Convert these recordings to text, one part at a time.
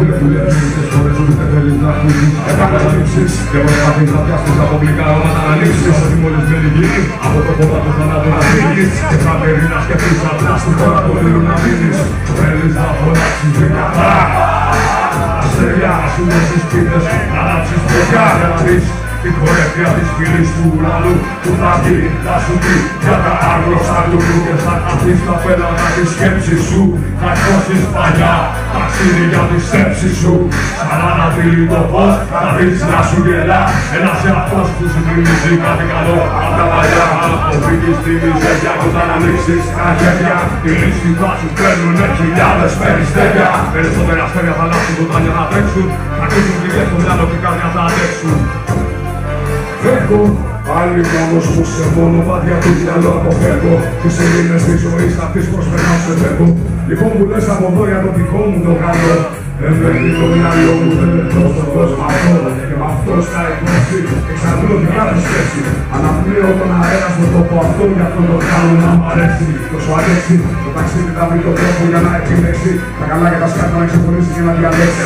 να η κορέφια της φυλής του ουρανού που θα βγει, θα σου πει για τα άγνωστα λουλού και θα καθείς τα πέλανα της σκέψης σου. Θα κόσεις παλιά ταξίδι για τη σκέψη σου. Σαν αναδύλει το φως, θα δεις να σου γελά ένας εαυτός που σου θυμίζει κάτι καλό απ' τα παλιά. Αποφύγεις τη μιζέρια και όταν ανοίξεις τα χέρια οι λύσεις θα σου παίρνουνε χιλιάδες περιστέρια. Περισσότερα αστέρια θα λάψουν όταν για να παίξουν, θα κλείσουν τη γεύση μια λογικά για να αντέξουν. Φεύγω, πάλι μόνος μου σε μόνο βάδια του μυαλό αποφεύγω. Τις σελήνες της ζωής θα τις προσπερνάω σε φεύγω. Λοιπόν που λες από εδώ για το δικό μου το καλό, εμπέχνει το μυαλό μου δεν λεπτό στον κόσμο αυτό. Και μ' αυτό στα εκνώσει, εξαντλώ την κάθε σκέψη. Αναπνέω τον αέρα στον τόπο αυτό για αυτό το κάνω να μ' αρέσει. Τόσο αρέσει, το ταξίδι θα βρει τον τρόπο για να επιλέξει. Τα καλά και τα σκάτα να ξεχωρίσει και να διαλέξει.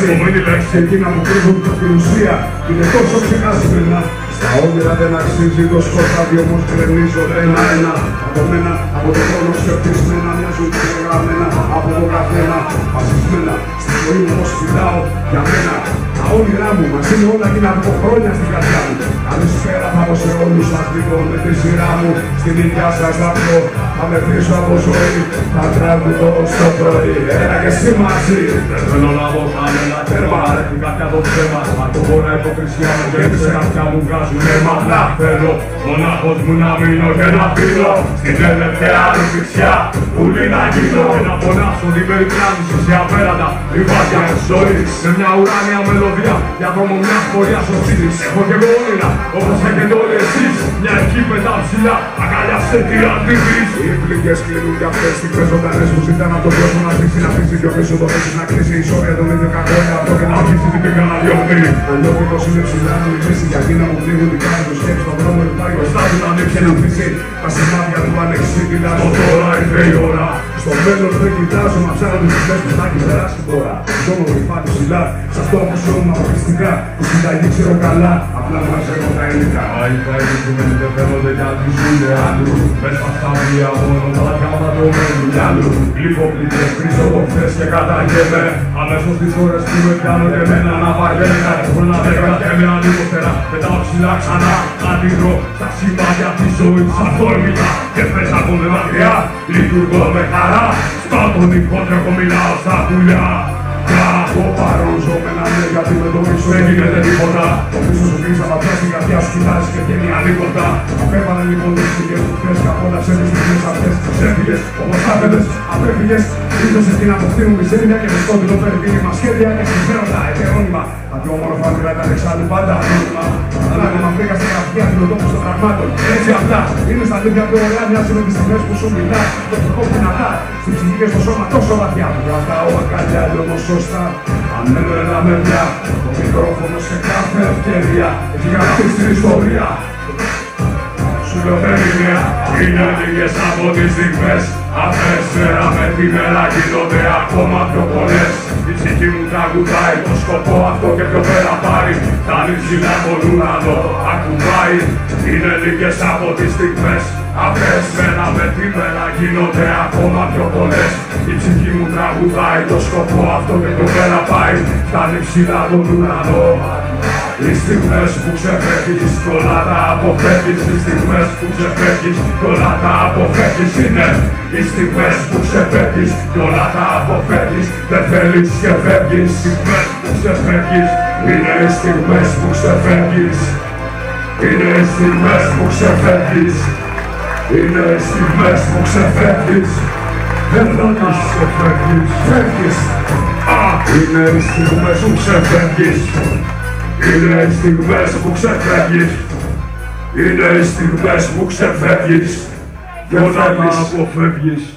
Και εκείνα που κρύβουν την ουσία, είναι τόσο ψυχασμένα. Στα όνειρα δεν αξίζει το σκοτάδι, όμως κρεμίζονται ένα-ένα. Από μένα, από τον χρόνο σκεπτισμένα, μοιάζουν και γραμμένα από το καθένα, βασισμένα. Στη ζωή μου όπως φυλάω για μένα, τα όνειρά μου μαζί είναι όλα και από χρόνια στην καρδιά μου. Καλησπέρα θα πω σε όλους σας, δικό με τη σειρά μου. Στην ίδια σας θα πω, θα με πίσω από ζωή. Θα τραγουδώ στο πρωί, ένα και εσύ μαζί. Δεν θέλω να δω κανένα τέρμα, αρέχει κάποια το ψέμα. Μα το χώρα υποκρισιά μου και σε κάποια μου βγάζουν αίμα. Να θέλω μονάχος μου να μείνω και να πίνω στην τελευταία ανοιχτιά πουλή να γίνω. Και να φωνάσω την περιπλάνηση σε απέραντα λιβάδια της ζωής. Σε μια ουράνια μελωδία για δρόμο μιας πορείας σωσίδης. Έχω και εγώ όνειρα όπως έχετε όλοι εσείς. Μια εκεί με τα ψηλά αγκαλιάστε τη αντίβης. Οι πληγές κλείνουν για αυτές τις πεζοντανές που ζητάνε από τον κόσμο να αφήσει. Να αφήσει δυο πίσω το πέσεις να κλείσει η ισορία των ίδιων κακών. Αυτό και να αφήσει την πήγα να διωχνεί. Το λιώθηκος είναι ψηλά να μιλήσει για εκείνα μου πνίγουν την κάνει του σκέψη. Τον δρόμο υπάρχει ο στάδιο να ανοίξει να αφήσει. Τα σημάδια του ανεξίτηλα. Στο τώρα είναι η ώρα. Στο μέλλον δεν κοιτάζω να ψάχνω τις στιγμές που θα κυβεράσει τώρα. Ζώνω γλυφάτη ψηλά. Σ' αυτό που σώμα αποκλειστικά. Τη συνταγή ξέρω καλά. Απλά μαζεύω τα υλικά. Άλλοι θα ειδικούμενοι δεν φαίνονται γιατί ζουνε άλλου. Μέσα στα βία μόνο τα λαγκάματα το μένουν κι άλλου. Γλυφοπλητές πίσω από χθες και καταγέμαι. Αμέσως τις ώρες που με πιάνουν εμένα να βαγέμαι. Πολλά δέκα και με ανήποτερα. Πετάω ψηλά ξανά. Αντιδρώ στα σημάδια της ζωής αθόρμητα. Και πέσα από με μακριά. Λειτουργώ με χαρά. Σπάτων υπότρεχο μιλάω στα πουλιά. Από παρόν ζω με έναν ναι, γιατί με το πίσω δεν γίνεται τίποτα. Το πίσω σου πίσω θα πιάσει την καρδιά σου κοιτάζει και βγαίνει ανίποτα. Απέβαλε λοιπόν τις στιγμές που θες καπόταξε τις στιγμές αυτές. Ξέφυγες, όπως άπεδες, απέφυγες. Ήρθες την αποκτή μου μιζέρια και μισθό την όπερ δίλημα σχέδια και συμφέροντα ετερόνυμα. Τα πιο όμορφα μοιρά ήταν εξάλλου πάντα ανώνυμα. Αλλά να βρήκα στην καυτή αντιμετώπιση των πραγμάτων. Έτσι αυτά είναι στα λίγα πιο ωραία μοιάζει με τις στιγμές που σου μιλά. Το ψυχό δυνατά, στην ψυχή και στο σώμα τόσο βαθιά. Κρατάω αγκαλιά, λόγω σωστά. Ανέμενα μεριά, το μικρόφωνο σε κάθε ευκαιρία. Έχει γραφτεί στην ιστορία. Σου λέω δεν είναι, είναι λίγες από τις στιγμές. Αυτές μέρα με τη μέρα γίνονται ακόμα πιο πολλές. Η ψυχή μου τραγουδάει το σκοπό αυτό και πιο πέρα πάρει. Φτάνει ψηλά τον ουρανό, ακουμπάει. Είναι λίγες από τις στιγμές. Αυτές μέρα με τη μέρα γίνονται ακόμα πιο πολλές. Η ψυχή μου τραγουδάει το σκοπό αυτό και πιο πέρα πάει. Φτάνει ψηλά τον ουρανό. Οι στιγμές που ξεφεύγεις, πολλά τα αποφεύγεις. Οι στιγμές που ξεφεύγεις, πολλά τα αποφεύγεις. Είναι οι στιγμές που ξεφεύγεις, πολλά τα αποφεύγεις. Δεν θέλεις και φεύγεις. Οι στιγμές που ξεφεύγεις, είναι οι στιγμές που ξεφεύγεις. Είναι οι στιγμές που ξεφεύγεις. Είναι οι στιγμές που ξεφεύγεις. Δεν θέλεις και φεύγεις. Φεύγεις. Είναι οι στιγμές που ξεφεύγεις. Είναι οι στιγμές που ξεφεύγεις. Είναι οι στιγμές που ξεφεύγεις. Και όταν αποφεύγεις.